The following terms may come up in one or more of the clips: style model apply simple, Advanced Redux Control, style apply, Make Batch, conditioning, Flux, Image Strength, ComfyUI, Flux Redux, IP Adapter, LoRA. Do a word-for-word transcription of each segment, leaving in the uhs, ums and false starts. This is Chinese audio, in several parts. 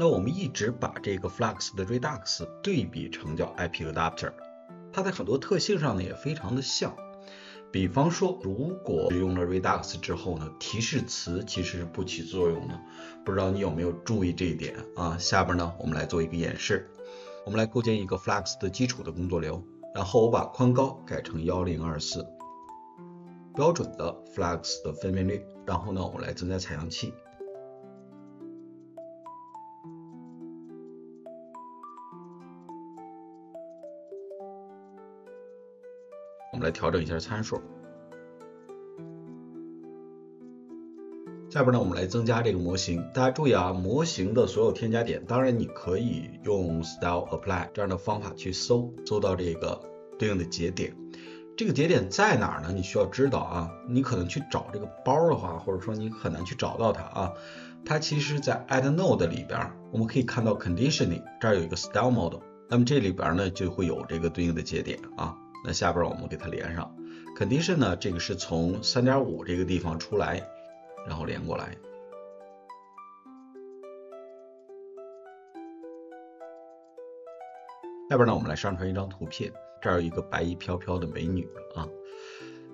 那我们一直把这个 Flux 的 Redux 对比成叫 I P Adapter， 它在很多特性上呢也非常的像。比方说，如果用了 Redux 之后呢，提示词其实是不起作用的。不知道你有没有注意这一点啊？下边呢，我们来做一个演示。我们来构建一个 Flux 的基础的工作流，然后我把宽高改成一零二四，标准的 Flux 的分辨率。然后呢，我们来增加采样器。 我们来调整一下参数。下边呢，我们来增加这个模型。大家注意啊，模型的所有添加点，当然你可以用 style apply 这样的方法去搜，搜到这个对应的节点。这个节点在哪儿呢？你需要知道啊。你可能去找这个包的话，或者说你很难去找到它啊。它其实在 add node 里边，我们可以看到 conditioning 这儿有一个 style model， 那么这里边呢就会有这个对应的节点啊。 那下边我们给它连上 ，condition 呢，这个是从 三点五 这个地方出来，然后连过来。下边呢，我们来上传一张图片，这儿有一个白衣飘飘的美女啊。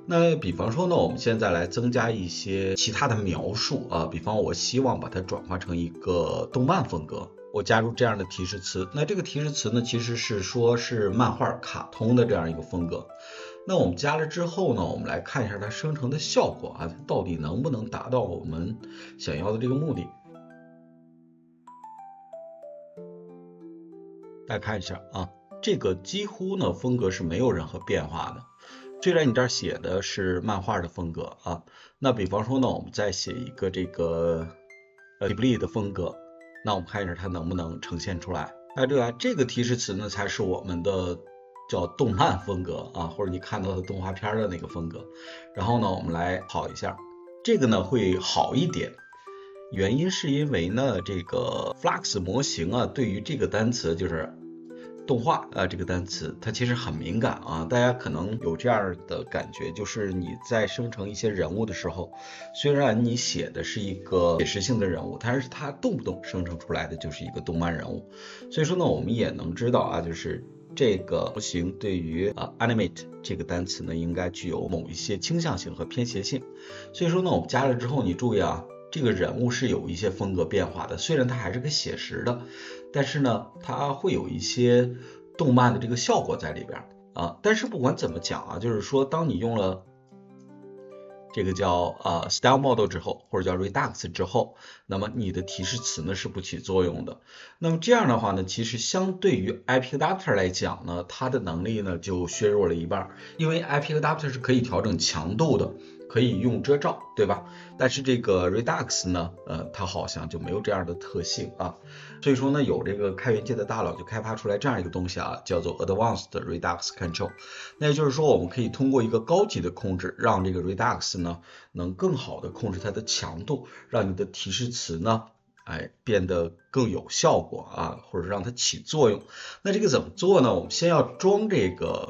那比方说呢，我们现在来增加一些其他的描述啊，比方我希望把它转化成一个动漫风格。 我加入这样的提示词，那这个提示词呢，其实是说是漫画、卡通的这样一个风格。那我们加了之后呢，我们来看一下它生成的效果啊，它到底能不能达到我们想要的这个目的？大家看一下啊，这个几乎呢风格是没有任何变化的。 虽然你这儿写的是漫画的风格啊，那比方说呢，我们再写一个这个呃吉卜力的风格，那我们看一下它能不能呈现出来。哎，对啊，这个提示词呢才是我们的叫动漫风格啊，或者你看到的动画片的那个风格。然后呢，我们来跑一下，这个呢会好一点。 原因是因为呢，这个 Flux 模型啊，对于这个单词就是。 动画啊，这个单词它其实很敏感啊，大家可能有这样的感觉，就是你在生成一些人物的时候，虽然你写的是一个写实性的人物，但是它动不动生成出来的就是一个动漫人物。所以说呢，我们也能知道啊，就是这个模型对于啊 animate 这个单词呢，应该具有某一些倾向性和偏斜性。所以说呢，我们加了之后，你注意啊。 这个人物是有一些风格变化的，虽然它还是个写实的，但是呢，它会有一些动漫的这个效果在里边啊。但是不管怎么讲啊，就是说，当你用了这个叫呃 style model 之后，或者叫 Redux 之后，那么你的提示词呢是不起作用的。那么这样的话呢，其实相对于 I P Adapter 来讲呢，它的能力呢就削弱了一半，因为 I P Adapter 是可以调整强度的。 可以用遮罩，对吧？但是这个 Redux 呢，呃，它好像就没有这样的特性啊。所以说呢，有这个开源界的大佬就开发出来这样一个东西啊，叫做 Advanced Redux Control。那也就是说，我们可以通过一个高级的控制，让这个 Redux 呢，能更好的控制它的强度，让你的提示词呢，哎，变得更有效果啊，或者让它起作用。那这个怎么做呢？我们先要装这个。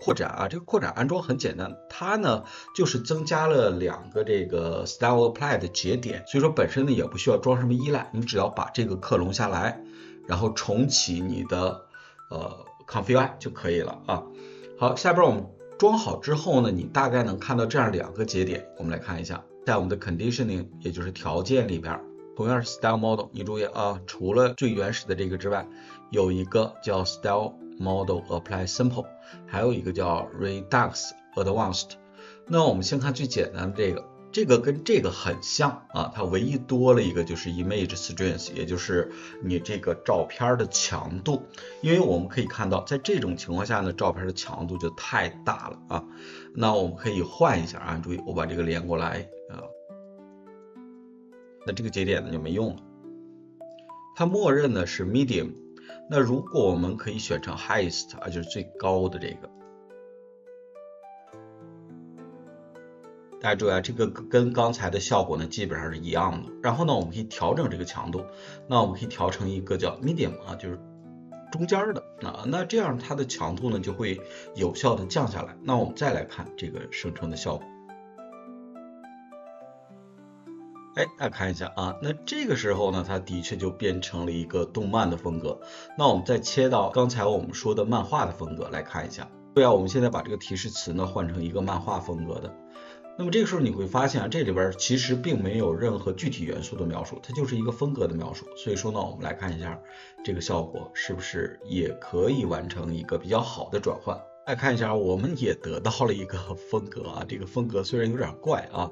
扩展啊，这个扩展安装很简单，它呢就是增加了两个这个 style apply 的节点，所以说本身呢也不需要装什么依赖，你只要把这个克隆下来，然后重启你的呃 ComfyUI 就可以了啊。好，下边我们装好之后呢，你大概能看到这样两个节点，我们来看一下，在我们的 conditioning 也就是条件里边，同样是 style model， 你注意啊，除了最原始的这个之外，有一个叫 style model apply simple， 还有一个叫 Redux Advanced。那我们先看最简单的这个，这个跟这个很像啊，它唯一多了一个就是 Image Strength， 也就是你这个照片的强度。因为我们可以看到，在这种情况下呢，照片的强度就太大了啊。那我们可以换一下啊，注意我把这个连过来啊，那这个节点呢就没用了，它默认呢是 Medium。 那如果我们可以选成 highest 啊，就是最高的这个，大家注意啊，这个跟刚才的效果呢基本上是一样的。然后呢，我们可以调整这个强度，那我们可以调成一个叫 medium 啊，就是中间的啊。那这样它的强度呢就会有效的降下来。那我们再来看这个生成的效果。哎，大家看一下啊，那这个时候呢，它的确就变成了一个动漫的风格。那我们再切到刚才我们说的漫画的风格来看一下。对啊，我们现在把这个提示词呢换成一个漫画风格的。那么这个时候你会发现啊，这里边其实并没有任何具体元素的描述，它就是一个风格的描述。所以说呢，我们来看一下这个效果是不是也可以完成一个比较好的转换。来看一下，我们也得到了一个风格啊，这个风格虽然有点怪啊，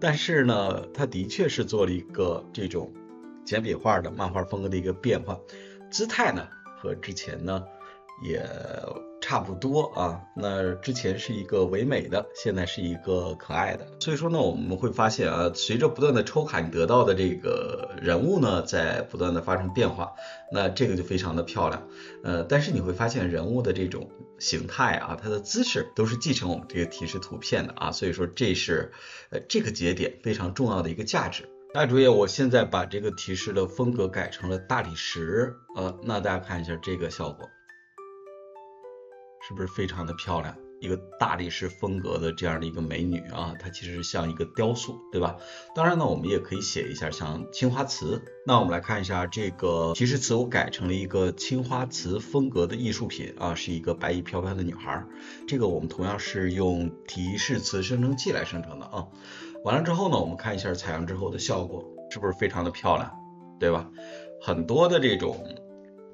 但是呢，它的确是做了一个这种简笔画的漫画风格的一个变化，姿态呢和之前呢也差不多啊，那之前是一个唯美的，现在是一个可爱的，所以说呢，我们会发现啊，随着不断的抽卡，你得到的这个人物呢，在不断的发生变化，那这个就非常的漂亮，呃，但是你会发现人物的这种形态啊，它的姿势都是继承我们这个提示图片的啊，所以说这是呃这个节点非常重要的一个价值。大家注意，我现在把这个提示的风格改成了大理石，呃，那大家看一下这个效果。是不是非常的漂亮？一个大理石风格的这样的一个美女啊，它其实像一个雕塑，对吧？当然呢，我们也可以写一下像青花瓷。那我们来看一下这个提示词，我改成了一个青花瓷风格的艺术品啊，是一个白衣飘飘的女孩。这个我们同样是用提示词生成器来生成的啊。完了之后呢，我们看一下采样之后的效果，是不是非常的漂亮，对吧？很多的这种。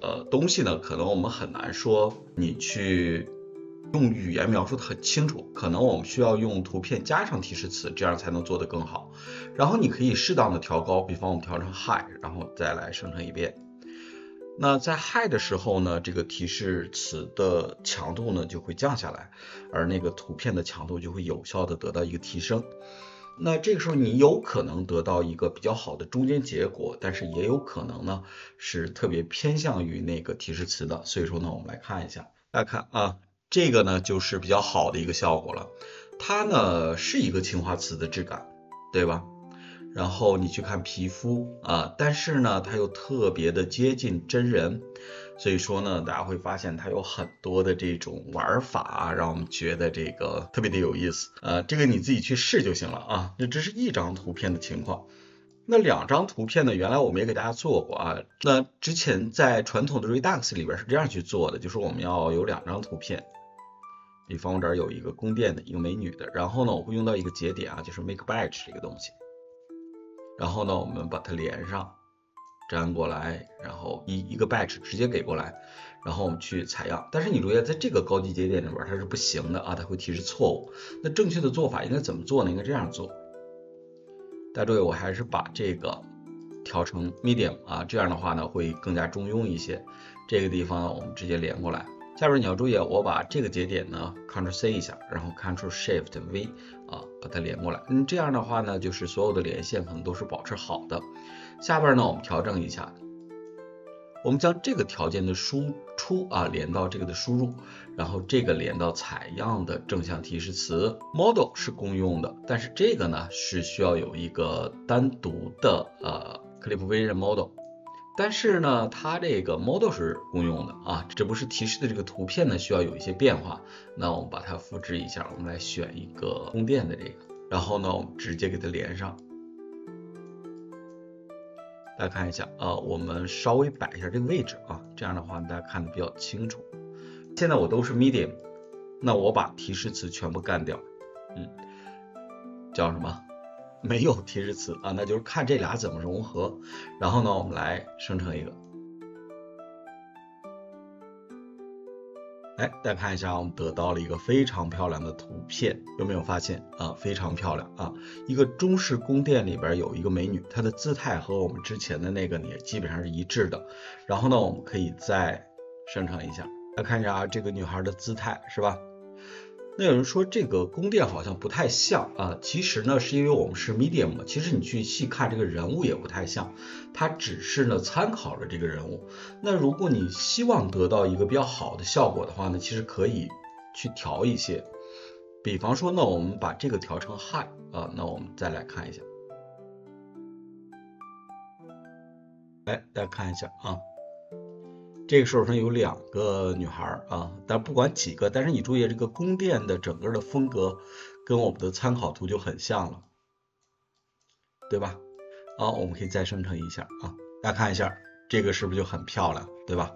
呃，东西呢，可能我们很难说你去用语言描述的很清楚，可能我们需要用图片加上提示词，这样才能做得更好。然后你可以适当的调高，比方我们调成 high， 然后再来生成一遍。那在 high 的时候呢，这个提示词的强度呢就会降下来，而那个图片的强度就会有效的得到一个提升。那这个时候你有可能得到一个比较好的中间结果，但是也有可能呢是特别偏向于那个提示词的，所以说呢我们来看一下，大家看啊，这个呢就是比较好的一个效果了，它呢是一个青花瓷的质感，对吧？然后你去看皮肤啊，但是呢它又特别的接近真人，所以说呢大家会发现它有很多的这种玩法，让我们觉得这个特别的有意思，呃，这个你自己去试就行了啊，这只是一张图片的情况。那两张图片呢，原来我们也给大家做过啊，那之前在传统的 Redux 里边是这样去做的，就是我们要有两张图片，比方我这儿有一个宫殿的一个美女的，然后呢我会用到一个节点啊，就是 Make Batch 这个东西，然后呢我们把它连上，粘过来，然后一一个 batch 直接给过来，然后我们去采样。但是你注意，在这个高级节点里边它是不行的啊，它会提示错误。那正确的做法应该怎么做呢？应该这样做。大家注意，我还是把这个调成 medium 啊，这样的话呢会更加中庸一些。这个地方我们直接连过来。下边你要注意，我把这个节点呢 Ctrl C 一下，然后 Ctrl Shift V 啊，把它连过来。嗯，这样的话呢，就是所有的连线可能都是保持好的。下边呢，我们调整一下，我们将这个条件的输出啊连到这个的输入，然后这个连到采样的正向提示词 model 是公用的，但是这个呢是需要有一个单独的呃 clip vision model。但是呢，它这个 model 是公用的啊，这不是提示的这个图片呢需要有一些变化。那我们把它复制一下，我们来选一个宫殿的这个，然后呢，我们直接给它连上。大家看一下啊，我们稍微摆一下这个位置啊，这样的话大家看得比较清楚。现在我都是 medium， 那我把提示词全部干掉，嗯，叫什么？没有提示词啊，那就是看这俩怎么融合。然后呢，我们来生成一个。哎，大家看一下，我们得到了一个非常漂亮的图片，有没有发现啊？非常漂亮啊！一个中式宫殿里边有一个美女，她的姿态和我们之前的那个也基本上是一致的。然后呢，我们可以再生成一下，大家看一下啊，这个女孩的姿态是吧？那有人说这个宫殿好像不太像啊，其实呢是因为我们是 medium， 其实你去细看这个人物也不太像，它只是呢参考了这个人物。那如果你希望得到一个比较好的效果的话呢，其实可以去调一些，比方说呢我们把这个调成 high 啊，那我们再来看一下，来大家看一下啊。这个时候呢有两个女孩啊，但不管几个，但是你注意这个宫殿的整个的风格跟我们的参考图就很像了，对吧？啊、哦，我们可以再生成一下啊，大家看一下，这个是不是就很漂亮，对吧？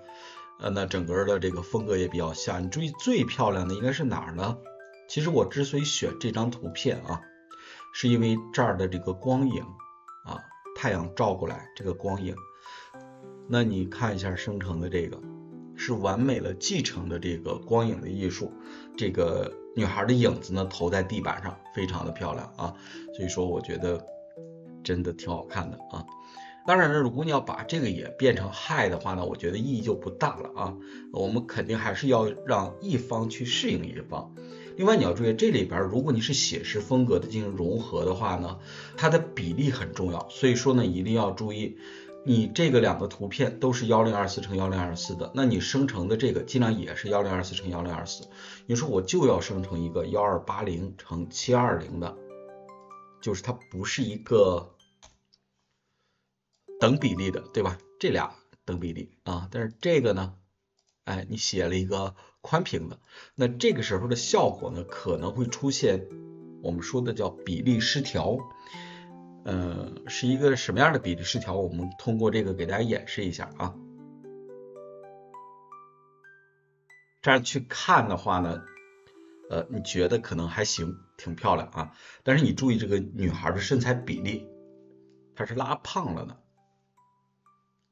呃，那整个的这个风格也比较像。你注意最漂亮的应该是哪儿呢？其实我之所以选这张图片啊，是因为这儿的这个光影啊，太阳照过来这个光影，那你看一下生成的这个，是完美的继承的这个光影的艺术，这个女孩的影子呢投在地板上，非常的漂亮啊，所以说我觉得真的挺好看的啊。当然了，如果你要把这个也变成嗨的话呢，我觉得意义就不大了啊，我们肯定还是要让一方去适应一方。另外你要注意，这里边如果你是写实风格的进行融合的话呢，它的比例很重要，所以说呢一定要注意，你这个两个图片都是一零二四乘一零二四的，那你生成的这个尽量也是一零二四乘一零二四，你说我就要生成一个一二八零乘七二零的，就是它不是一个等比例的，对吧？这俩等比例啊，但是这个呢，哎，你写了一个宽屏的，那这个时候的效果呢，可能会出现我们说的叫比例失调。呃，是一个什么样的比例失调？我们通过这个给大家演示一下啊。这样去看的话呢，呃，你觉得可能还行，挺漂亮啊。但是你注意这个女孩的身材比例，她是拉胖了的，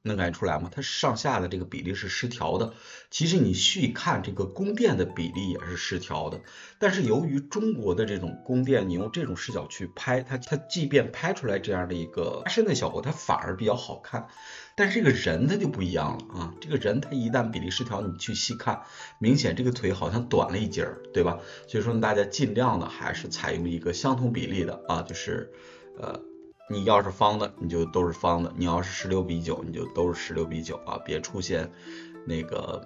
能感觉出来吗？它上下的这个比例是失调的。其实你细看这个宫殿的比例也是失调的，但是由于中国的这种宫殿，你用这种视角去拍它，它即便拍出来这样的一个拉伸的效果，它反而比较好看。但是这个人他就不一样了啊，这个人他一旦比例失调，你去细看，明显这个腿好像短了一截儿，对吧？所以说呢，大家尽量的还是采用一个相同比例的啊，就是呃。你要是方的，你就都是方的；你要是十六比九，你就都是十六比九啊，别出现那个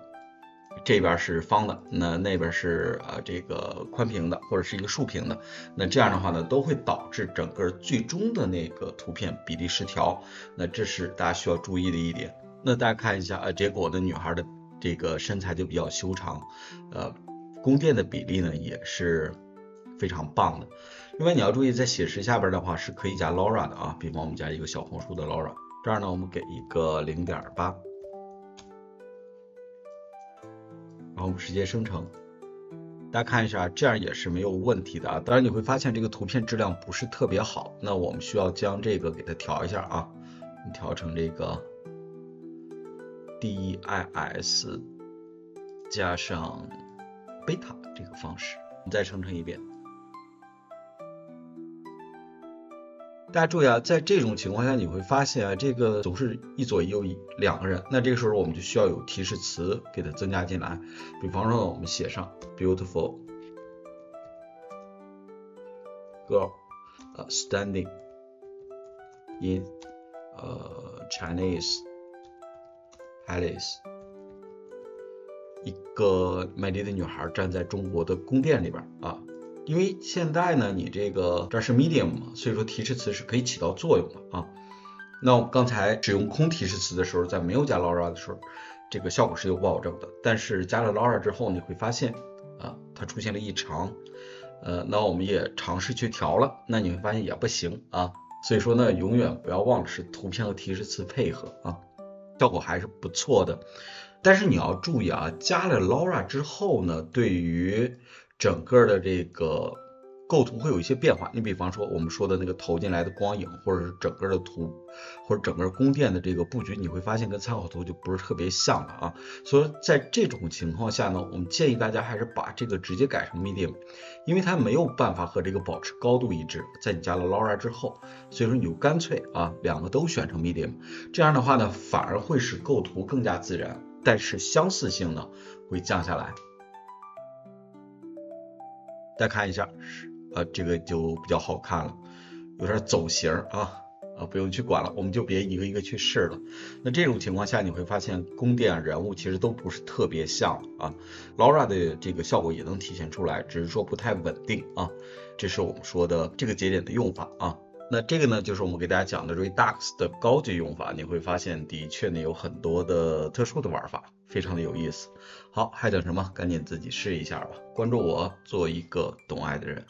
这边是方的，那那边是啊这个宽屏的或者是一个竖屏的，那这样的话呢，都会导致整个最终的那个图片比例失调。那这是大家需要注意的一点。那大家看一下啊，结果的女孩的这个身材就比较修长，呃，宫殿的比例呢也是非常棒的。另外你要注意，在写实下边的话是可以加 LoRA 的啊，比方我们加一个小红书的 LoRA， 这样呢我们给一个 零点八， 然后我们直接生成，大家看一下，这样也是没有问题的啊。当然你会发现这个图片质量不是特别好，那我们需要将这个给它调一下啊，你调成这个 D I S 加上贝塔这个方式，你再生成一遍。大家注意啊，在这种情况下你会发现啊，这个总是一左一右两个人，那这个时候我们就需要有提示词给它增加进来，比方说我们写上 beautiful girl、uh, standing in、uh, Chinese palace， 一个美丽的女孩站在中国的宫殿里边啊。因为现在呢你这个这是 medium 嘛，所以说提示词是可以起到作用的啊。那我刚才使用空提示词的时候，在没有加 LoRA 的时候，这个效果是有保证的，但是加了 LoRA 之后你会发现啊，它出现了异常，呃那我们也尝试去调了，那你会发现也不行啊，所以说呢永远不要忘了是图片和提示词配合啊，效果还是不错的。但是你要注意啊，加了 LoRA 之后呢，对于整个的这个构图会有一些变化，你比方说我们说的那个投进来的光影，或者是整个的图，或者整个宫殿的这个布局，你会发现跟参考图就不是特别像了啊。所以在这种情况下呢，我们建议大家还是把这个直接改成 medium， 因为它没有办法和这个保持高度一致，在你加了 LoRA 之后，所以说你就干脆啊两个都选成 medium， 这样的话呢反而会使构图更加自然，但是相似性呢会降下来。大家看一下，呃，这个就比较好看了，有点走形啊，啊，不用去管了，我们就别一个一个去试了。那这种情况下，你会发现宫殿人物其实都不是特别像啊 ，LoRA 的这个效果也能体现出来，只是说不太稳定啊。这是我们说的这个节点的用法啊。那这个呢，就是我们给大家讲的 Redux 的高级用法，你会发现的确呢有很多的特殊的玩法，非常的有意思。好，还等什么？赶紧自己试一下吧。关注我，做一个懂爱的人。